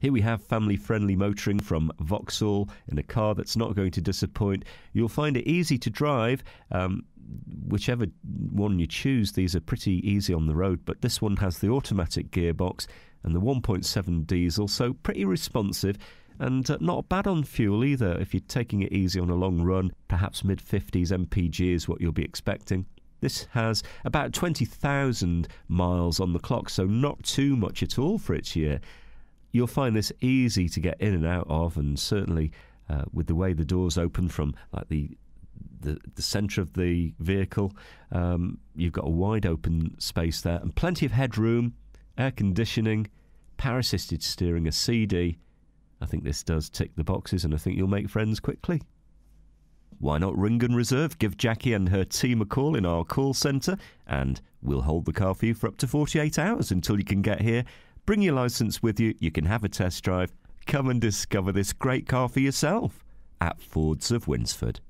Here we have family-friendly motoring from Vauxhall in a car that's not going to disappoint. You'll find it easy to drive. Whichever one you choose, these are pretty easy on the road, but this one has the automatic gearbox and the 1.7 diesel, so pretty responsive and not bad on fuel either. If you're taking it easy on a long run, perhaps mid-50s MPG is what you'll be expecting. This has about 20,000 miles on the clock, so not too much at all for its year. You'll find this easy to get in and out of, and certainly with the way the doors open from like the centre of the vehicle, you've got a wide open space there and plenty of headroom, air conditioning, power assisted steering, a CD. I think this does tick the boxes and I think you'll make friends quickly. Why not ring and reserve? Give Jackie and her team a call in our call centre and we'll hold the car for you for up to 48 hours until you can get here. Bring your licence with you, you can have a test drive. Come and discover this great car for yourself at Fords of Winsford.